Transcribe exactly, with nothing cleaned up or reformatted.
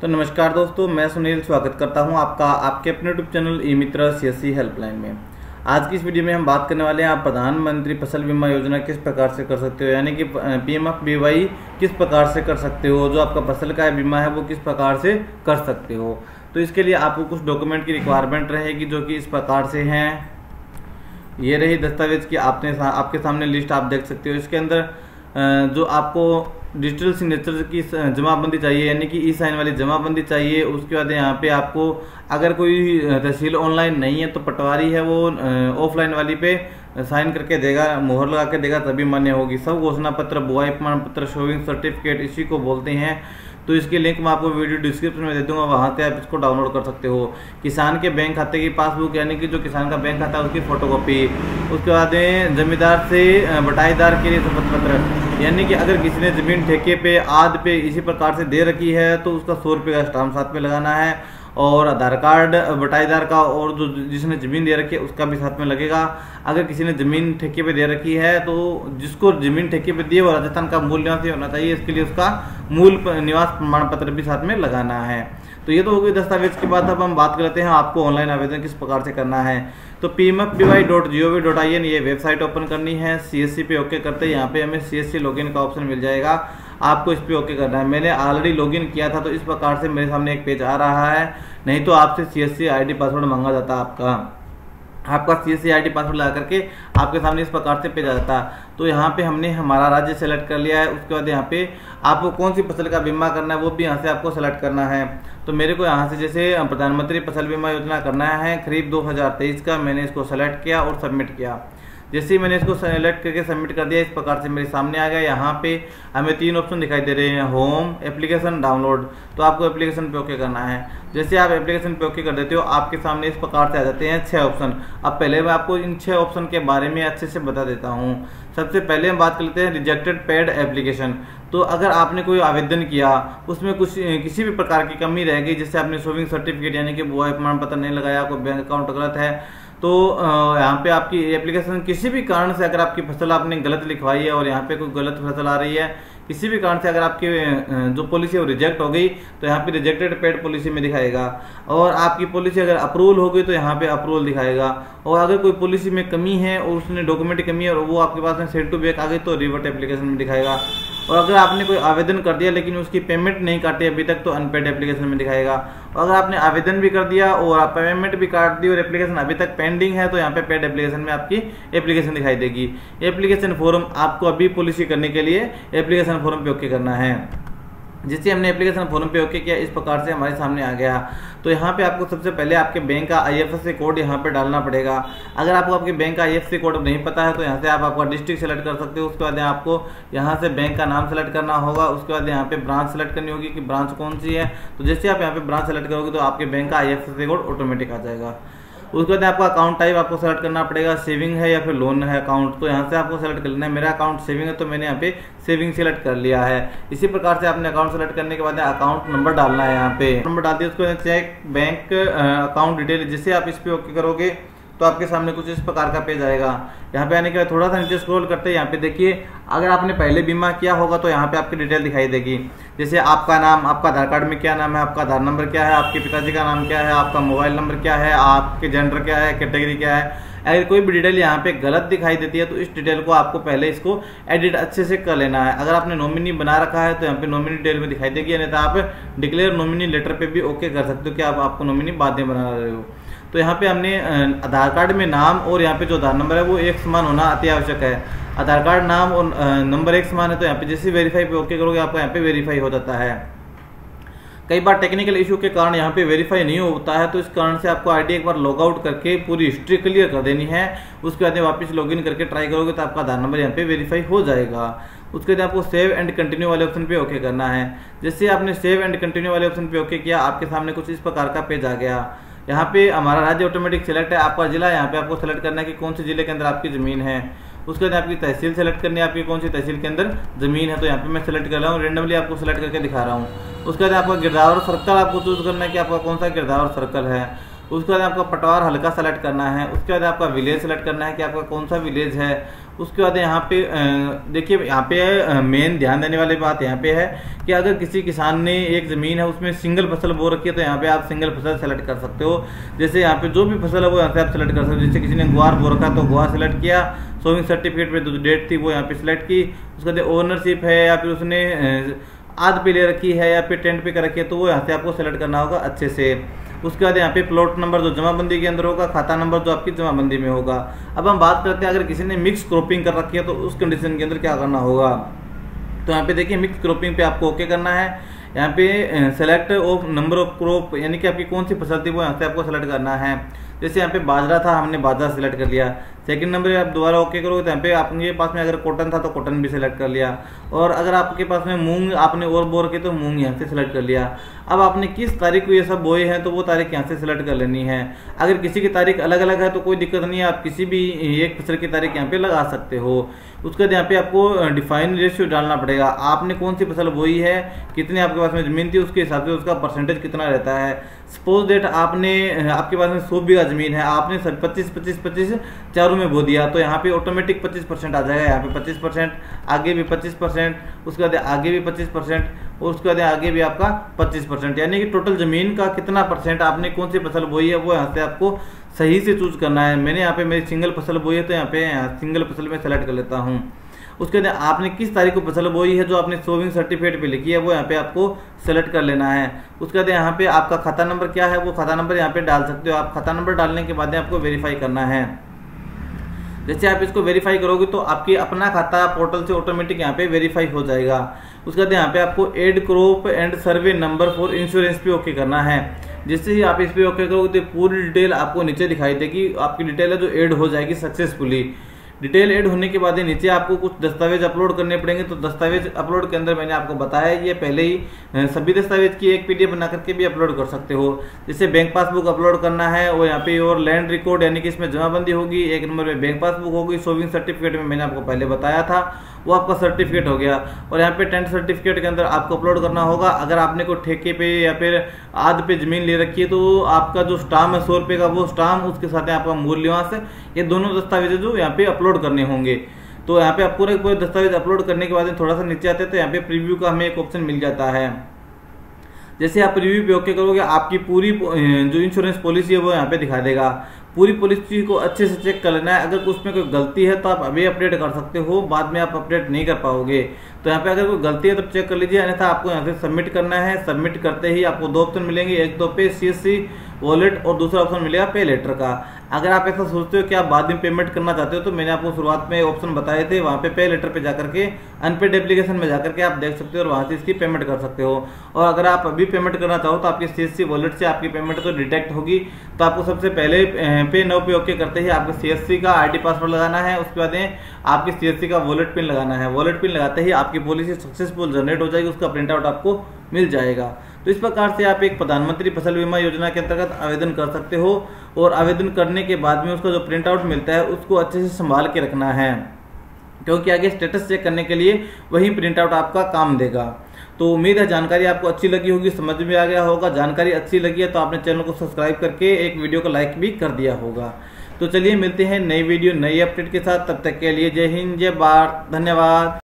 तो नमस्कार दोस्तों, मैं सुनील स्वागत करता हूं आपका आपके अपने यूट्यूब चैनल ई Mitra C S C helpline में। आज की इस वीडियो में हम बात करने वाले हैं आप प्रधानमंत्री फसल बीमा योजना किस प्रकार से कर सकते हो, यानी कि पीएमएफबीवाई किस प्रकार से कर सकते हो, जो आपका फसल का बीमा है वो किस प्रकार से कर सकते हो। तो इसके लिए आपको कुछ डॉक्यूमेंट की रिक्वायरमेंट रहेगी जो कि इस प्रकार से हैं। ये रही दस्तावेज की आपने आपके सामने लिस्ट आप देख सकते हो। इसके अंदर जो आपको डिजिटल सिग्नेचर की जमाबंदी चाहिए, यानी कि ई साइन वाली जमाबंदी चाहिए। उसके बाद यहाँ पे आपको अगर कोई तहसील ऑनलाइन नहीं है तो पटवारी है वो ऑफलाइन वाली पे साइन करके देगा, मोहर लगा के देगा तभी मान्य होगी। सब घोषणा पत्र, बुआई प्रमाण पत्र, सोविंग सर्टिफिकेट इसी को बोलते हैं। तो इसकी लिंक मैं आपको वीडियो डिस्क्रिप्शन में दे दूंगा, वहाँ से आप इसको डाउनलोड कर सकते हो। किसान के बैंक खाते की पासबुक, यानी कि जो किसान का बैंक खाता है उसकी फोटोकॉपी। उसके बाद जमींदार से बटाईदार के लिए शपथ पत्र, यानी कि अगर किसी ने ज़मीन ठेके पे आदि पे इसी प्रकार से दे रखी है तो उसका सौ रुपये का स्टाम्प साथ में लगाना है। और आधार कार्ड बटाईदार का, और जो जिसने ज़मीन दे रखी है उसका भी साथ में लगेगा। अगर किसी ने ज़मीन ठेके पे दे रखी है तो जिसको ज़मीन ठेके पे दिए वो राजस्थान का मूल निवासी होना चाहिए। इसके लिए उसका मूल निवास प्रमाण पत्र भी साथ में लगाना है। तो ये तो हो गई दस्तावेज की बात। अब हम बात करते हैं आपको ऑनलाइन आवेदन किस प्रकार से करना है। तो P M F B Y dot G O V dot I N ये वेबसाइट ओपन करनी है। सी एस सी पे ओके करते हैं, यहाँ पे हमें सी एस सी लॉगिन का ऑप्शन मिल जाएगा। आपको इस पे ओके करना है। मैंने ऑलरेडी लॉगिन किया था तो इस प्रकार से मेरे सामने एक पेज आ रहा है, नहीं तो आपसे C S C I D password मांगा जाता। आपका आपका C S C I D password लगा करके आपके सामने इस प्रकार से पेज आ जाता। तो यहाँ पे हमने हमारा राज्य सेलेक्ट कर लिया है। उसके बाद यहाँ पे आपको कौन सी फसल का बीमा करना है वो भी यहाँ से आपको सेलेक्ट करना है। तो मेरे को यहाँ से जैसे प्रधानमंत्री फसल बीमा योजना करना है खरीफ दो हज़ार तेईस का, मैंने इसको सेलेक्ट किया और सबमिट किया। जैसे ही मैंने इसको सेलेक्ट करके सबमिट कर दिया, इस प्रकार से मेरे सामने आ गया। यहाँ पे हमें तीन ऑप्शन दिखाई दे रहे हैं, होम, एप्लीकेशन, डाउनलोड। तो आपको एप्लीकेशन पे ओके करना है। जैसे आप एप्लीकेशन पे ओके कर देते हो आपके सामने इस प्रकार से आ जाते हैं छः ऑप्शन। अब पहले मैं आपको इन छः ऑप्शन के बारे में अच्छे से बता देता हूँ। सबसे पहले हम बात कर लेते हैं रिजेक्टेड पेड एप्लीकेशन। तो अगर आपने कोई आवेदन किया उसमें कुछ किसी भी प्रकार की कमी रह गई, जैसे आपने सोविंग सर्टिफिकेट यानी कि बुआई प्रमाण पत्र नहीं लगाया, कोई बैंक अकाउंट गलत है, तो यहाँ पे आपकी एप्लीकेशन किसी भी कारण से अगर आपकी फसल आपने गलत लिखवाई है और यहाँ पे कोई गलत फसल आ रही है, किसी भी कारण से अगर आपकी जो पॉलिसी है वो रिजेक्ट हो गई तो यहाँ पे रिजेक्टेड पेड पॉलिसी में दिखाएगा। और आपकी पॉलिसी अगर अप्रूवल हो गई तो यहाँ पे अप्रूवल दिखाएगा। और अगर कोई पॉलिसी में कमी है और उसने डॉक्यूमेंट कमी है और वो आपके पास में सेट टू बैक आ गई तो रिवर्ट एप्लीकेशन में दिखाएगा। और अगर आपने कोई आवेदन कर दिया लेकिन उसकी पेमेंट नहीं काटी अभी तक तो अनपेड एप्लीकेशन में दिखाएगा। और अगर आपने आवेदन भी कर दिया और आप पेमेंट भी काट दी और एप्लीकेशन अभी तक पेंडिंग है तो यहाँ पे पेड एप्लीकेशन में आपकी एप्लीकेशन दिखाई देगी। एप्लीकेशन फॉर्म आपको अभी पॉलिसी करने के लिए एप्लीकेशन फॉर्म पे ओके करना है। जिससे हमने एप्लीकेशन फॉर्म पे ओके किया, इस प्रकार से हमारे सामने आ गया। तो यहाँ पे आपको सबसे पहले आपके बैंक का I F S C code यहाँ पे डालना पड़ेगा। अगर आपको आपके बैंक का I F S C code नहीं पता है तो यहाँ से आप आपका डिस्ट्रिक्ट सेलेक्ट कर सकते हो। उसके बाद यहाँ आपको यहाँ से बैंक का नाम सेलेक्ट करना होगा। उसके बाद यहाँ पे ब्रांच सेलेक्ट करनी होगी कि ब्रांच कौन सी है। तो जैसे आप यहाँ पे ब्रांच सेलेक्ट करोगे तो आपके बैंक का I F S C code automatic आ जाएगा। उसके बाद आपका अकाउंट टाइप आपको सेलेक्ट करना पड़ेगा, सेविंग है या फिर लोन है अकाउंट। तो यहाँ से आपको सेलेक्ट कर लेना है। मेरा अकाउंट सेविंग है तो मैंने यहाँ पे सेविंग सेलेक्ट कर लिया है। इसी प्रकार से आपने अकाउंट सेलेक्ट करने के बाद अकाउंट नंबर डालना है। यहाँ पे नंबर डाल दिया, उसको चेक बैंक अकाउंट डिटेल। जैसे आप इस पर ओके करोगे तो आपके सामने कुछ इस प्रकार का पेज आएगा। यहाँ पे आने के बाद थोड़ा सा नीचे स्क्रॉल करते हैं। यहाँ पे देखिए, अगर आपने पहले बीमा किया होगा तो यहाँ पे आपकी डिटेल दिखाई देगी, जैसे आपका नाम, आपका आधार कार्ड में क्या नाम है, आपका आधार नंबर क्या है, आपके पिताजी का नाम क्या है, आपका मोबाइल नंबर क्या है, आपके जेंडर क्या है, कैटेगरी क्या है। अगर कोई भी डिटेल यहाँ पे गलत दिखाई देती है तो इस डिटेल को आपको पहले इसको एडिट अच्छे से कर लेना है। अगर आपने नॉमिनी बना रखा है तो यहाँ पे नॉमिनी डिटेल में दिखाई देगी, नहीं तो आप डिक्लेयर नॉमिनी लेटर पे भी ओके कर सकते हो कि आप आपको नॉमिनी बाद में बना रहे हो। तो यहाँ पे हमने आधार कार्ड में नाम और यहाँ पे जो आधार नंबर है वो एक समान होना अति आवश्यक है। आधार कार्ड नाम और नंबर एक समान है तो यहाँ पे जैसे वेरीफाई पे ओके करोगे आपका यहाँ पे वेरीफाई हो जाता है। कई बार टेक्निकल इशू के कारण यहाँ पे वेरीफाई नहीं होता है तो इस कारण से आपको आईडी एक बार लॉगआउट करके पूरी हिस्ट्री क्लियर कर देनी है। उसके बाद वापस लॉगिन करके ट्राई करोगे तो आपका आधार नंबर यहाँ पे वेरीफाई हो जाएगा। उसके बाद आपको सेव एंड कंटिन्यू वाले ऑप्शन पे ओके करना है। जैसे आपने सेव एंड कंटिन्यू वाले ऑप्शन पे ओके किया आपके सामने कुछ इस प्रकार का पेज आ गया। यहाँ पे हमारा राज्य ऑटोमेटिक सेलेक्ट है, आपका जिला यहाँ पे आपको सेलेक्ट करना है कि कौन से जिले के अंदर आपकी ज़मीन है। उसके बाद आपकी तहसील सेलेक्ट करनी है, आपकी कौन सी तहसील के अंदर ज़मीन है। तो यहाँ पे मैं सेलेक्ट कर रहा हूँ, रेंडमली आपको सेलेक्ट करके दिखा रहा हूँ। उसके बाद आपका गिरदावर सर्कल आपको चूज करना है कि आपका कौन सा गिरदावर सर्कल है। उसके बाद आपका पटवार हल्का सेलेक्ट करना है, उसके बाद आपका विलेज सेलेक्ट करना है कि आपका कौन सा विलेज है। उसके बाद यहाँ पे देखिए, यहाँ पे मेन ध्यान देने वाली बात यहाँ पे है कि अगर किसी किसान ने एक ज़मीन है उसमें सिंगल फसल बो रखी है तो यहाँ पे आप सिंगल फसल सेलेक्ट कर सकते हो। जैसे यहाँ पे जो भी फसल है वो यहाँ से आप सेलेक्ट कर सकते हो। जैसे किसी ने ग्वार बो रखा तो ग्वार सेलेक्ट किया, सोविंग सर्टिफिकेट पर जो डेट थी वो यहाँ पे सेलेक्ट की। उसके बाद ओनरशिप है या फिर उसने आद पे ले रखी है या फिर टेंट पे कर रखी है तो वो यहाँ से आपको सेलेक्ट करना होगा अच्छे से। उसके बाद यहाँ पे प्लॉट नंबर जो जमाबंदी के अंदर होगा, खाता नंबर जो आपकी जमाबंदी में होगा। अब हम बात करते हैं अगर किसी ने मिक्स क्रॉपिंग कर रखी है तो उस कंडीशन के अंदर क्या करना होगा। तो यहाँ पे देखिए मिक्स क्रॉपिंग पे आपको ओके करना है। यहाँ पे select of number of crop यानी कि आपकी कौन सी फसल थी वो यहाँ से आपको सेलेक्ट करना है। जैसे यहाँ पे बाजरा था, हमने बाजरा सेलेक्ट कर लिया। सेकंड नंबर आप दोबारा ओके करोगे तो यहाँ पे आपके पास में अगर कॉटन था तो कॉटन भी सेलेक्ट कर लिया, और अगर आपके पास में मूंग आपने और बो रखी तो मूंग यहाँ से सेलेक्ट कर लिया। अब आपने किस तारीख को ये सब बोए हैं तो वो तारीख यहाँ से सेलेक्ट कर लेनी है। अगर किसी की तारीख अलग अलग है तो कोई दिक्कत नहीं है, आप किसी भी एक फसल की तारीख यहाँ पे लगा सकते हो। उसके बाद यहाँ पे आपको डिफाइन रेशियो डालना पड़ेगा, आपने कौन सी फसल बोई है, कितने आपके पास में ज़मीन थी, उसके हिसाब से उसका परसेंटेज कितना रहता है। सपोज डेट आपने आपके पास में सौ बीघा ज़मीन है, आपने सब पच्चीस पच्चीस पच्चीस चारों में बो दिया तो यहाँ पे ऑटोमेटिक पच्चीस परसेंट आ जाएगा। यहाँ पे पच्चीस परसेंट, आगे भी पच्चीस परसेंट, उसके बाद आगे भी पच्चीस परसेंट और उसके बाद आगे भी आपका पच्चीस परसेंट, यानी कि टोटल ज़मीन का कितना परसेंट आपने कौन सी फसल बोई है वो यहाँ से आपको सही से चूज करना है। मैंने यहाँ पे मेरी सिंगल फसल बोई है तो यहाँ पे सिंगल फसल में सेलेक्ट कर लेता हूँ। उसके बाद आपने किस तारीख को फसल बोई है जो आपने सोविंग सर्टिफिकेट पे लिखी है वो यहाँ पे आपको सेलेक्ट कर लेना है। उसके बाद यहाँ पे आपका खाता नंबर क्या है वो खाता नंबर यहाँ पे डाल सकते हो आप। खाता नंबर डालने के बाद आपको वेरीफाई करना है। जैसे आप इसको वेरीफाई करोगे तो आपकी अपना खाता पोर्टल से ऑटोमेटिक यहाँ पे वेरीफाई हो जाएगा। उसके बाद यहाँ पे आपको add crop and survey number for insurance पे ओके करना है। जैसे ही आप इस पे ओके करोगे तो पूरी डिटेल आपको नीचे दिखाई देगी, आपकी डिटेल है जो एड हो जाएगी सक्सेसफुली। डिटेल ऐड होने के बाद नीचे आपको कुछ दस्तावेज अपलोड करने पड़ेंगे। तो दस्तावेज अपलोड के अंदर मैंने आपको बताया ये पहले ही सभी दस्तावेज की एक पीडीएफ बना करके भी अपलोड कर सकते हो। जैसे बैंक पासबुक अपलोड करना है और यहाँ पे और लैंड रिकॉर्ड यानी कि इसमें जमाबंदी होगी, एक नंबर में बैंक पासबुक होगी, सोविंग सर्टिफिकेट में मैंने आपको पहले बताया था वो आपका सर्टिफिकेट हो गया, और यहाँ पे टेंट सर्टिफिकेट के अंदर आपको अपलोड करना होगा। अगर आपने कोई ठेके पे या फिर आद पे जमीन ले रखी है तो आपका जो स्टाम्प है सौ रुपये का वो स्टाम्प, उसके साथ आपका मूल्यवास है, ये दोनों दस्तावेज जो यहाँ पे अपलोड करने होंगे। तो यहाँ पे आप पूरे पूरे दस्तावेज अपलोड करने के बाद थोड़ा सा नीचे आते हैं तो यहाँ पे प्रीव्यू का हमें एक ऑप्शन मिल जाता है। जैसे आप रिव्यू पे ओके करोगे आपकी पूरी जो इंश्योरेंस पॉलिसी है वो यहाँ पे दिखा देगा। पूरी पॉलिसी को अच्छे से चेक कर लेना है, अगर उसमें कोई गलती है तो आप अभी अपडेट कर सकते हो, बाद में आप अपडेट नहीं कर पाओगे। तो यहाँ पे अगर कोई गलती है तो चेक कर लीजिए, अन्यथा आपको यहाँ से सबमिट करना है। सबमिट करते ही आपको दो ऑप्शन मिलेंगे, एक तो पे सीएससी वॉलेट और दूसरा ऑप्शन मिलेगा पे लेटर का। अगर आप ऐसा सोचते हो कि आप बाद में पेमेंट करना चाहते हो तो मैंने आपको शुरुआत में ऑप्शन बताए थे, वहाँ पे पे लेटर पे जाकर के अनपेड एप्लीकेशन में जाकर के आप देख सकते हो और वहाँ से इसकी पेमेंट कर सकते हो। और अगर आप अभी पेमेंट करना चाहो तो आपके सीएससी वॉलेट से आपकी पेमेंट तो डिटेक्ट होगी। तो आपको सबसे पहले पे नाउ पे ओके करते ही आपको सीएससी का आईडी पासवर्ड लगाना है, उसके बाद आपके सीएससी का वॉलेट पिन लगाना है। वॉलेट पिन लगाते ही आपकी पॉलिसी सक्सेसफुल जनरेट हो जाएगी, उसका प्रिंट आउट आपको मिल जाएगा। तो इस प्रकार से आप एक प्रधानमंत्री फसल बीमा योजना के अंतर्गत आवेदन कर सकते हो, और आवेदन करने के बाद में उसका जो प्रिंट आउट मिलता है उसको अच्छे से संभाल के रखना है, क्योंकि आगे स्टेटस चेक करने के लिए वही प्रिंट आउट आपका काम देगा। तो उम्मीद है जानकारी आपको अच्छी लगी होगी, समझ में आ गया होगा। जानकारी अच्छी लगी है तो आपने चैनल को सब्सक्राइब करके एक वीडियो को लाइक भी कर दिया होगा। तो चलिए मिलते हैं नई वीडियो नई अपडेट के साथ, तब तक के लिए जय हिंद जय भारत, धन्यवाद।